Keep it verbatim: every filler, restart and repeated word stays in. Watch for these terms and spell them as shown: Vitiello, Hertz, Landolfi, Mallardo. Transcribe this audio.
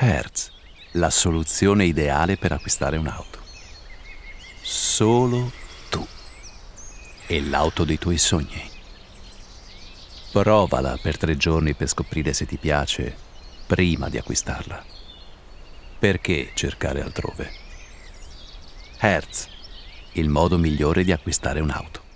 Hertz, la soluzione ideale per acquistare un'auto. Solo tu e l'auto dei tuoi sogni. Provala per tre giorni per scoprire se ti piace prima di acquistarla. Perché cercare altrove? Hertz, il modo migliore di acquistare un'auto.